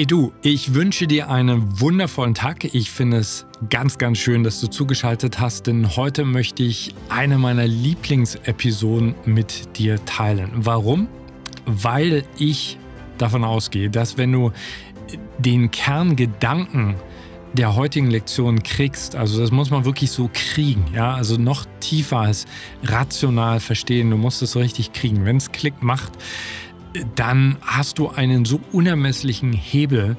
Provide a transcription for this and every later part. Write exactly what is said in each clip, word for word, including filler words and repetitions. Hey du, ich wünsche dir einen wundervollen Tag. Ich finde es ganz, ganz schön, dass du zugeschaltet hast, denn heute möchte ich eine meiner Lieblingsepisoden mit dir teilen. Warum? Weil ich davon ausgehe, dass wenn du den Kerngedanken der heutigen Lektion kriegst, also das muss man wirklich so kriegen, ja, also noch tiefer als rational verstehen, du musst es so richtig kriegen. Wenn es Klick macht, dann hast du einen so unermesslichen Hebel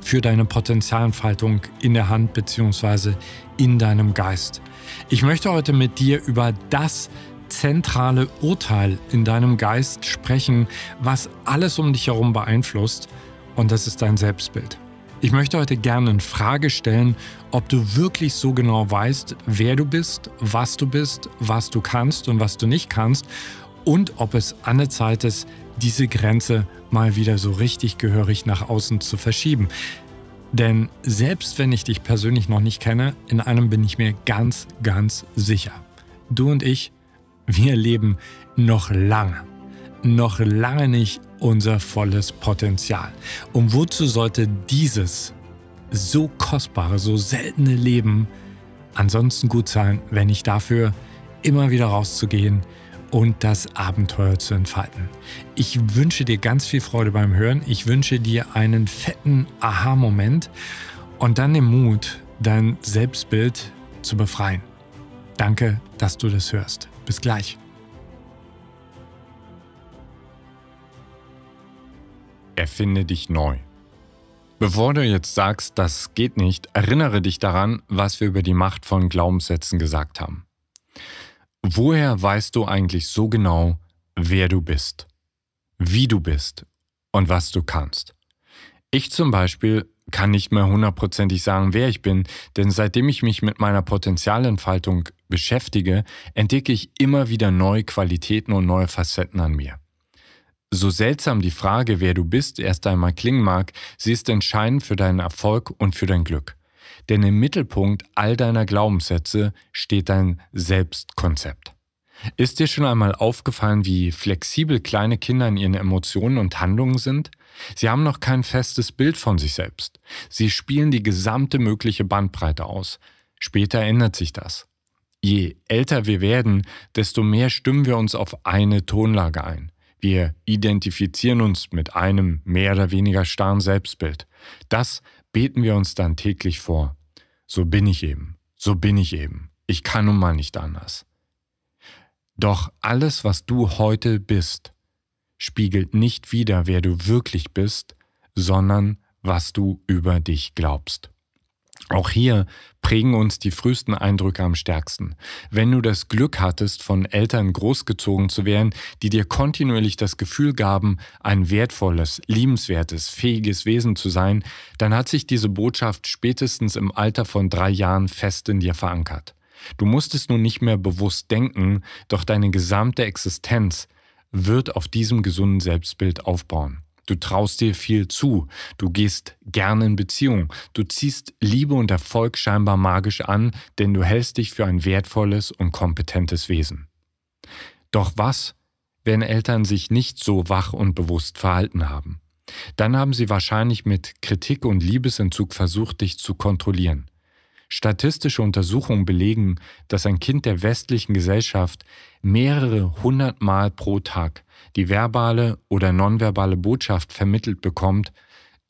für deine Potenzialentfaltung in der Hand bzw. in deinem Geist. Ich möchte heute mit dir über das zentrale Urteil in deinem Geist sprechen, was alles um dich herum beeinflusst, und das ist dein Selbstbild. Ich möchte heute gerne in Frage stellen, ob du wirklich so genau weißt, wer du bist, was du bist, was du kannst und was du nicht kannst, und ob es an der Zeit ist, diese Grenze mal wieder so richtig gehörig nach außen zu verschieben. Denn selbst wenn ich dich persönlich noch nicht kenne, in einem bin ich mir ganz, ganz sicher. Du und ich, wir leben noch lange, noch lange nicht unser volles Potenzial. Und wozu sollte dieses so kostbare, so seltene Leben ansonsten gut sein, wenn nicht dafür, immer wieder rauszugehen und das Abenteuer zu entfalten. Ich wünsche dir ganz viel Freude beim Hören. Ich wünsche dir einen fetten Aha-Moment und dann den Mut, dein Selbstbild zu befreien. Danke, dass du das hörst. Bis gleich. Erfinde dich neu. Bevor du jetzt sagst, das geht nicht, erinnere dich daran, was wir über die Macht von Glaubenssätzen gesagt haben. Woher weißt du eigentlich so genau, wer du bist, wie du bist und was du kannst? Ich zum Beispiel kann nicht mehr hundertprozentig sagen, wer ich bin, denn seitdem ich mich mit meiner Potenzialentfaltung beschäftige, entdecke ich immer wieder neue Qualitäten und neue Facetten an mir. So seltsam die Frage, wer du bist, erst einmal klingen mag, sie ist entscheidend für deinen Erfolg und für dein Glück. Denn im Mittelpunkt all deiner Glaubenssätze steht dein Selbstkonzept. Ist dir schon einmal aufgefallen, wie flexibel kleine Kinder in ihren Emotionen und Handlungen sind? Sie haben noch kein festes Bild von sich selbst. Sie spielen die gesamte mögliche Bandbreite aus. Später ändert sich das. Je älter wir werden, desto mehr stimmen wir uns auf eine Tonlage ein. Wir identifizieren uns mit einem mehr oder weniger starren Selbstbild. Das beten wir uns dann täglich vor. So bin ich eben, so bin ich eben. Ich kann nun mal nicht anders. Doch alles, was du heute bist, spiegelt nicht wider, wer du wirklich bist, sondern was du über dich glaubst. Auch hier prägen uns die frühesten Eindrücke am stärksten. Wenn du das Glück hattest, von Eltern großgezogen zu werden, die dir kontinuierlich das Gefühl gaben, ein wertvolles, liebenswertes, fähiges Wesen zu sein, dann hat sich diese Botschaft spätestens im Alter von drei Jahren fest in dir verankert. Du musstest nun nicht mehr bewusst denken, doch deine gesamte Existenz wird auf diesem gesunden Selbstbild aufbauen. Du traust dir viel zu, du gehst gerne in Beziehung, du ziehst Liebe und Erfolg scheinbar magisch an, denn du hältst dich für ein wertvolles und kompetentes Wesen. Doch was, wenn Eltern sich nicht so wach und bewusst verhalten haben? Dann haben sie wahrscheinlich mit Kritik und Liebesentzug versucht, dich zu kontrollieren. Statistische Untersuchungen belegen, dass ein Kind der westlichen Gesellschaft mehrere hundert Mal pro Tag die verbale oder nonverbale Botschaft vermittelt bekommt,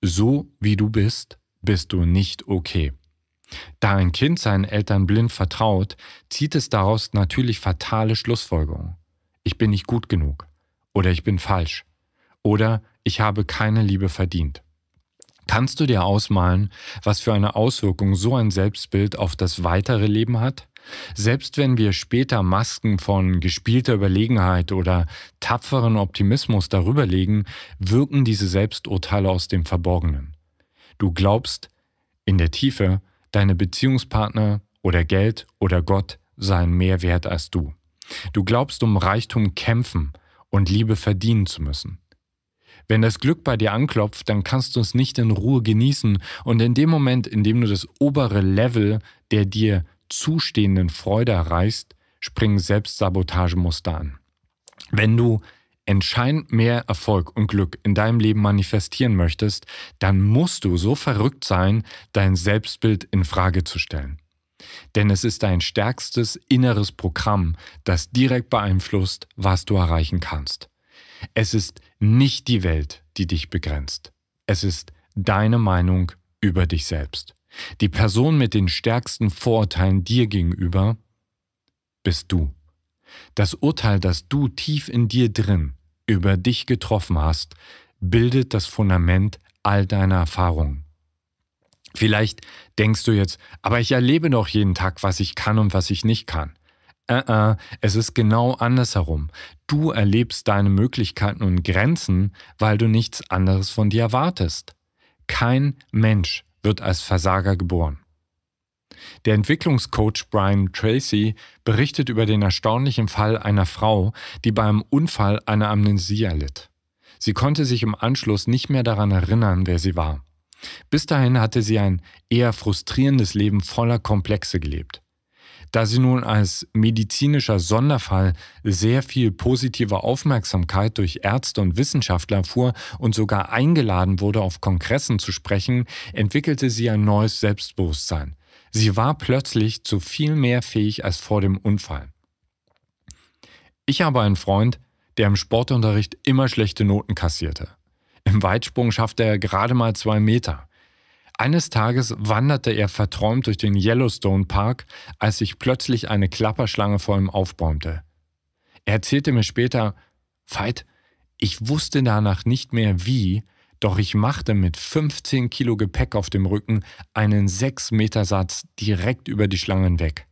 so wie du bist, bist du nicht okay. Da ein Kind seinen Eltern blind vertraut, zieht es daraus natürlich fatale Schlussfolgerungen. Ich bin nicht gut genug oder ich bin falsch oder ich habe keine Liebe verdient. Kannst du dir ausmalen, was für eine Auswirkung so ein Selbstbild auf das weitere Leben hat? Selbst wenn wir später Masken von gespielter Überlegenheit oder tapferen Optimismus darüber legen, wirken diese Selbsturteile aus dem Verborgenen. Du glaubst, in der Tiefe, deine Beziehungspartner oder Geld oder Gott seien mehr wert als du. Du glaubst, um Reichtum kämpfen und Liebe verdienen zu müssen. Wenn das Glück bei dir anklopft, dann kannst du es nicht in Ruhe genießen, und in dem Moment, in dem du das obere Level der dir zustehenden Freude erreichst, springen Selbstsabotagemuster an. Wenn du entscheidend mehr Erfolg und Glück in deinem Leben manifestieren möchtest, dann musst du so verrückt sein, dein Selbstbild in Frage zu stellen. Denn es ist dein stärkstes inneres Programm, das direkt beeinflusst, was du erreichen kannst. Es ist nicht die Welt, die dich begrenzt. Es ist deine Meinung über dich selbst. Die Person mit den stärksten Vorurteilen dir gegenüber bist du. Das Urteil, das du tief in dir drin über dich getroffen hast, bildet das Fundament all deiner Erfahrungen. Vielleicht denkst du jetzt, aber ich erlebe doch jeden Tag, was ich kann und was ich nicht kann. Äh, äh, es ist genau andersherum. Du erlebst deine Möglichkeiten und Grenzen, weil du nichts anderes von dir erwartest. Kein Mensch wird als Versager geboren. Der Entwicklungscoach Brian Tracy berichtet über den erstaunlichen Fall einer Frau, die bei einem Unfall eine Amnesie erlitt. Sie konnte sich im Anschluss nicht mehr daran erinnern, wer sie war. Bis dahin hatte sie ein eher frustrierendes Leben voller Komplexe gelebt. Da sie nun als medizinischer Sonderfall sehr viel positive Aufmerksamkeit durch Ärzte und Wissenschaftler erfuhr und sogar eingeladen wurde, auf Kongressen zu sprechen, entwickelte sie ein neues Selbstbewusstsein. Sie war plötzlich zu viel mehr fähig als vor dem Unfall. Ich habe einen Freund, der im Sportunterricht immer schlechte Noten kassierte. Im Weitsprung schaffte er gerade mal zwei Meter. Eines Tages wanderte er verträumt durch den Yellowstone Park, als sich plötzlich eine Klapperschlange vor ihm aufbäumte. Er erzählte mir später, Veit, ich wusste danach nicht mehr wie, doch ich machte mit fünfzehn Kilo Gepäck auf dem Rücken einen sechs Meter Satz direkt über die Schlangen weg.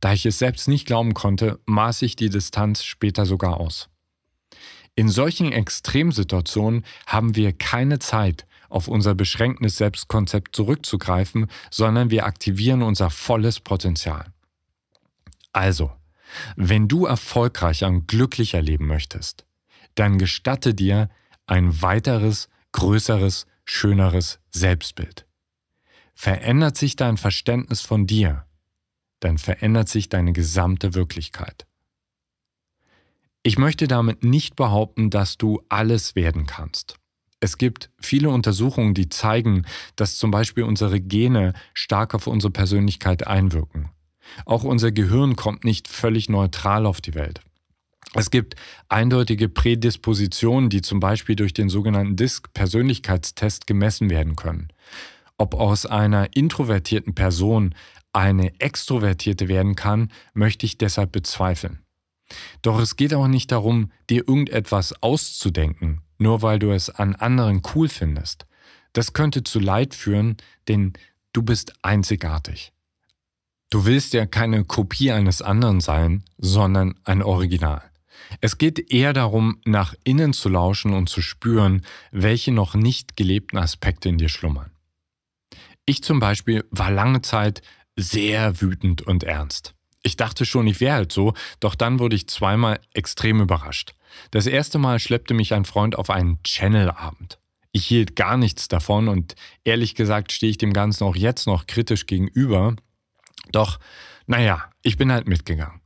Da ich es selbst nicht glauben konnte, maß ich die Distanz später sogar aus. In solchen Extremsituationen haben wir keine Zeit, auf unser beschränktes Selbstkonzept zurückzugreifen, sondern wir aktivieren unser volles Potenzial. Also, wenn du erfolgreicher und glücklicher leben möchtest, dann gestatte dir ein weiteres, größeres, schöneres Selbstbild. Verändert sich dein Verständnis von dir, dann verändert sich deine gesamte Wirklichkeit. Ich möchte damit nicht behaupten, dass du alles werden kannst. Es gibt viele Untersuchungen, die zeigen, dass zum Beispiel unsere Gene stark auf unsere Persönlichkeit einwirken. Auch unser Gehirn kommt nicht völlig neutral auf die Welt. Es gibt eindeutige Prädispositionen, die zum Beispiel durch den sogenannten D I S C-Persönlichkeitstest gemessen werden können. Ob aus einer introvertierten Person eine extrovertierte werden kann, möchte ich deshalb bezweifeln. Doch es geht auch nicht darum, dir irgendetwas auszudenken, nur weil du es an anderen cool findest. Das könnte zu Leid führen, denn du bist einzigartig. Du willst ja keine Kopie eines anderen sein, sondern ein Original. Es geht eher darum, nach innen zu lauschen und zu spüren, welche noch nicht gelebten Aspekte in dir schlummern. Ich zum Beispiel war lange Zeit sehr wütend und ernst. Ich dachte schon, ich wäre halt so, doch dann wurde ich zweimal extrem überrascht. Das erste Mal schleppte mich ein Freund auf einen Channelabend. Ich hielt gar nichts davon und ehrlich gesagt stehe ich dem Ganzen auch jetzt noch kritisch gegenüber. Doch, naja, ich bin halt mitgegangen.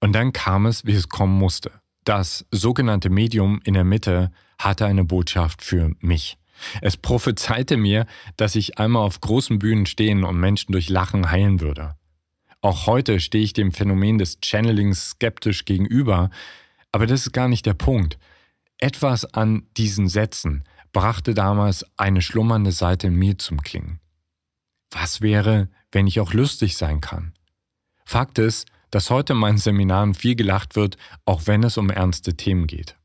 Und dann kam es, wie es kommen musste. Das sogenannte Medium in der Mitte hatte eine Botschaft für mich. Es prophezeite mir, dass ich einmal auf großen Bühnen stehen und Menschen durch Lachen heilen würde. Auch heute stehe ich dem Phänomen des Channelings skeptisch gegenüber, aber das ist gar nicht der Punkt. Etwas an diesen Sätzen brachte damals eine schlummernde Seite in mir zum Klingen. Was wäre, wenn ich auch lustig sein kann? Fakt ist, dass heute in meinen Seminaren viel gelacht wird, auch wenn es um ernste Themen geht.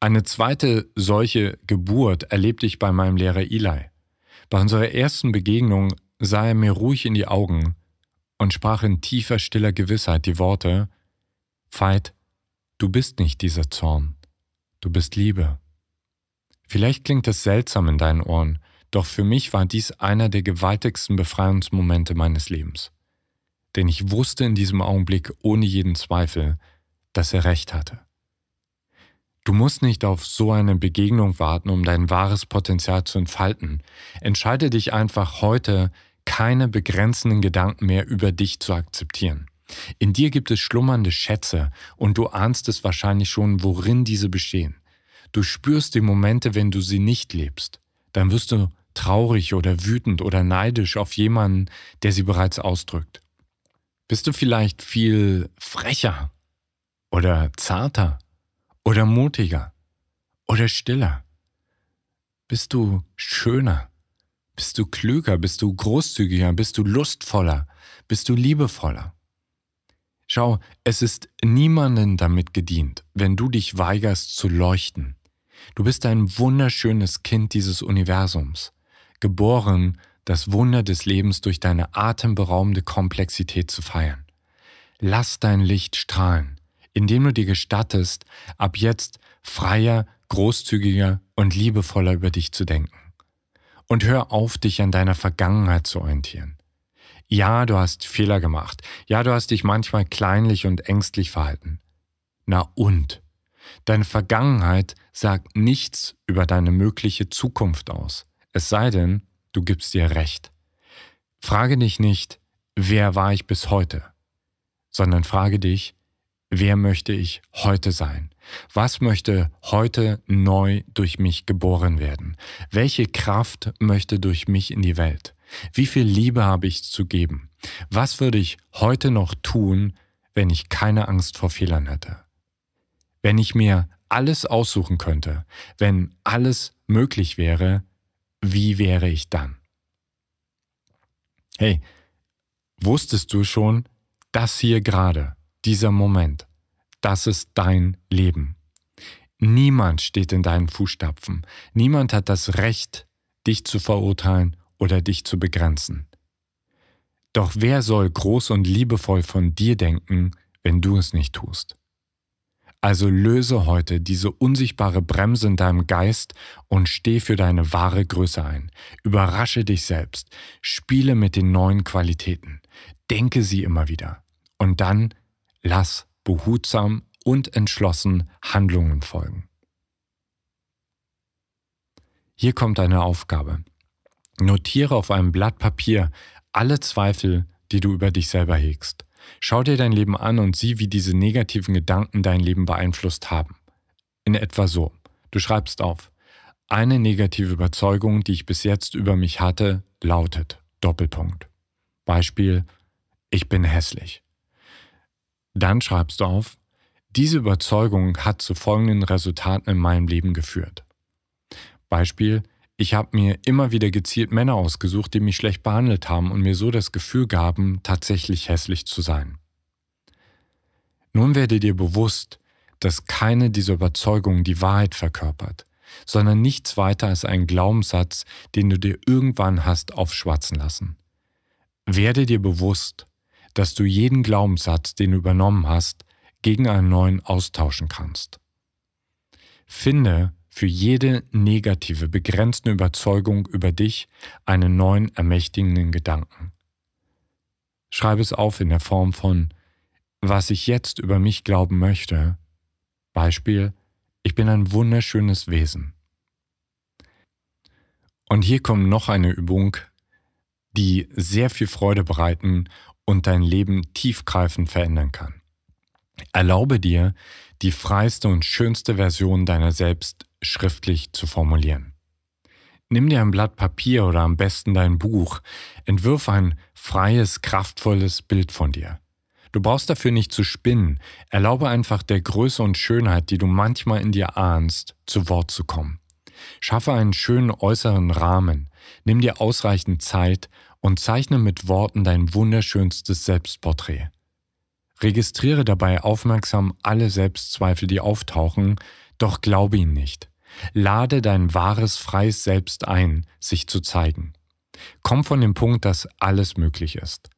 Eine zweite solche Geburt erlebte ich bei meinem Lehrer Eli. Bei unserer ersten Begegnung sah er mir ruhig in die Augen und sprach in tiefer, stiller Gewissheit die Worte, Veit, du bist nicht dieser Zorn, du bist Liebe. Vielleicht klingt es seltsam in deinen Ohren, doch für mich war dies einer der gewaltigsten Befreiungsmomente meines Lebens. Denn ich wusste in diesem Augenblick ohne jeden Zweifel, dass er recht hatte. Du musst nicht auf so eine Begegnung warten, um dein wahres Potenzial zu entfalten. Entscheide dich einfach heute, keine begrenzenden Gedanken mehr über dich zu akzeptieren. In dir gibt es schlummernde Schätze und du ahnst es wahrscheinlich schon, worin diese bestehen. Du spürst die Momente, wenn du sie nicht lebst. Dann wirst du traurig oder wütend oder neidisch auf jemanden, der sie bereits ausdrückt. Bist du vielleicht viel frecher oder zarter oder mutiger oder stiller? Bist du schöner? Bist du klüger? Bist du großzügiger? Bist du lustvoller? Bist du liebevoller? Schau, es ist niemandem damit gedient, wenn du dich weigerst zu leuchten. Du bist ein wunderschönes Kind dieses Universums, geboren, das Wunder des Lebens durch deine atemberaubende Komplexität zu feiern. Lass dein Licht strahlen, indem du dir gestattest, ab jetzt freier, großzügiger und liebevoller über dich zu denken. Und hör auf, dich an deiner Vergangenheit zu orientieren. Ja, du hast Fehler gemacht. Ja, du hast dich manchmal kleinlich und ängstlich verhalten. Na und? Deine Vergangenheit sagt nichts über deine mögliche Zukunft aus. Es sei denn, du gibst dir recht. Frage dich nicht, wer war ich bis heute, sondern frage dich, wer möchte ich heute sein? Was möchte heute neu durch mich geboren werden? Welche Kraft möchte durch mich in die Welt? Wie viel Liebe habe ich zu geben? Was würde ich heute noch tun, wenn ich keine Angst vor Fehlern hätte? Wenn ich mir alles aussuchen könnte, wenn alles möglich wäre, wie wäre ich dann? Hey, wusstest du schon, das hier gerade, dieser Moment, das ist dein Leben. Niemand steht in deinen Fußstapfen. Niemand hat das Recht, dich zu verurteilen oder dich zu begrenzen. Doch wer soll groß und liebevoll von dir denken, wenn du es nicht tust? Also löse heute diese unsichtbare Bremse in deinem Geist und steh für deine wahre Größe ein. Überrasche dich selbst. Spiele mit den neuen Qualitäten. Denke sie immer wieder. Und dann lass behutsam und entschlossen Handlungen folgen. Hier kommt eine Aufgabe. Notiere auf einem Blatt Papier alle Zweifel, die du über dich selber hegst. Schau dir dein Leben an und sieh, wie diese negativen Gedanken dein Leben beeinflusst haben. In etwa so. Du schreibst auf: Eine negative Überzeugung, die ich bis jetzt über mich hatte, lautet Doppelpunkt. Beispiel: Ich bin hässlich. Dann schreibst du auf: Diese Überzeugung hat zu folgenden Resultaten in meinem Leben geführt. Beispiel: Ich habe mir immer wieder gezielt Männer ausgesucht, die mich schlecht behandelt haben und mir so das Gefühl gaben, tatsächlich hässlich zu sein. Nun werde dir bewusst, dass keine dieser Überzeugungen die Wahrheit verkörpert, sondern nichts weiter als ein Glaubenssatz, den du dir irgendwann hast aufschwatzen lassen. Werde dir bewusst, dass du jeden Glaubenssatz, den du übernommen hast, gegen einen neuen austauschen kannst. Finde für jede negative, begrenzende Überzeugung über dich einen neuen, ermächtigenden Gedanken. Schreibe es auf in der Form von: Was ich jetzt über mich glauben möchte. Beispiel: Ich bin ein wunderschönes Wesen. Und hier kommt noch eine Übung, die sehr viel Freude bereiten und dein Leben tiefgreifend verändern kann. Erlaube dir, die freiste und schönste Version deiner selbst schriftlich zu formulieren. Nimm dir ein Blatt Papier oder am besten dein Buch, entwirf ein freies, kraftvolles Bild von dir. Du brauchst dafür nicht zu spinnen, erlaube einfach der Größe und Schönheit, die du manchmal in dir ahnst, zu Wort zu kommen. Schaffe einen schönen äußeren Rahmen, nimm dir ausreichend Zeit und zeichne mit Worten dein wunderschönstes Selbstporträt. Registriere dabei aufmerksam alle Selbstzweifel, die auftauchen, doch glaube ihnen nicht. Lade dein wahres, freies Selbst ein, sich zu zeigen. Komm von dem Punkt, dass alles möglich ist.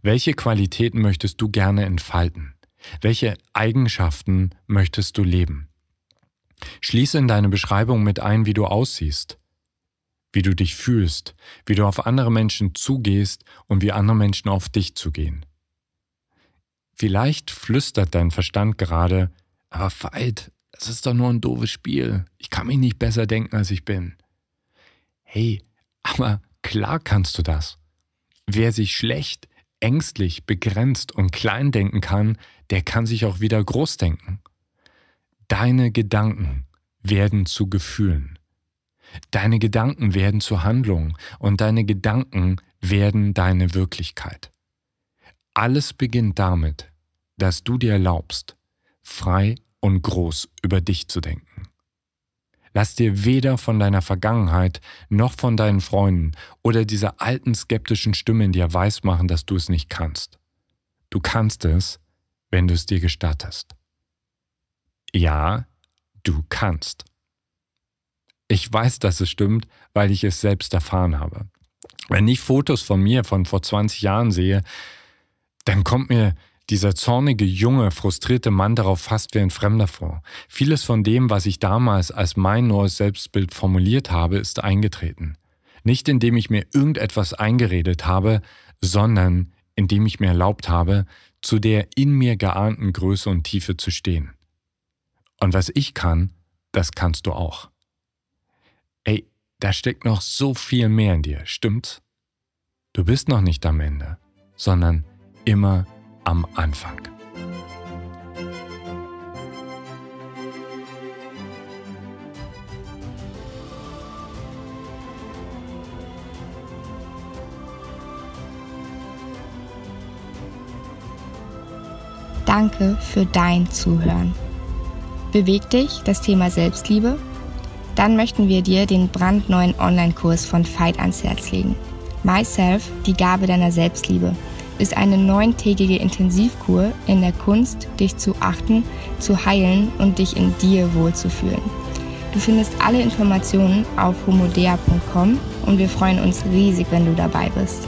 Welche Qualitäten möchtest du gerne entfalten? Welche Eigenschaften möchtest du leben? Schließe in deine Beschreibung mit ein, wie du aussiehst, wie du dich fühlst, wie du auf andere Menschen zugehst und wie andere Menschen auf dich zugehen. Vielleicht flüstert dein Verstand gerade: Aber Veit, das ist doch nur ein doofes Spiel. Ich kann mich nicht besser denken, als ich bin. Hey, aber klar kannst du das. Wer sich schlecht, ängstlich, begrenzt und klein denken kann, der kann sich auch wieder groß denken. Deine Gedanken werden zu Gefühlen. Deine Gedanken werden zu Handlungen und deine Gedanken werden deine Wirklichkeit. Alles beginnt damit, dass du dir erlaubst, frei und groß über dich zu denken. Lass dir weder von deiner Vergangenheit noch von deinen Freunden oder dieser alten skeptischen Stimme in dir weismachen, dass du es nicht kannst. Du kannst es, wenn du es dir gestattest. Ja, du kannst. Ich weiß, dass es stimmt, weil ich es selbst erfahren habe. Wenn ich Fotos von mir von vor zwanzig Jahren sehe, dann kommt mir dieser zornige, junge, frustrierte Mann darauf fast wie ein Fremder vor. Vieles von dem, was ich damals als mein neues Selbstbild formuliert habe, ist eingetreten. Nicht indem ich mir irgendetwas eingeredet habe, sondern indem ich mir erlaubt habe, zu der in mir geahnten Größe und Tiefe zu stehen. Und was ich kann, das kannst du auch. Ey, da steckt noch so viel mehr in dir, stimmt's? Du bist noch nicht am Ende, sondern immer am Anfang. Danke für dein Zuhören. Bewegt dich das Thema Selbstliebe? Dann möchten wir dir den brandneuen Online-Kurs von Veit ans Herz legen. MySelf, die Gabe deiner Selbstliebe, ist eine neuntägige Intensivkur in der Kunst, dich zu achten, zu heilen und dich in dir wohlzufühlen. Du findest alle Informationen auf homodea punkt com und wir freuen uns riesig, wenn du dabei bist.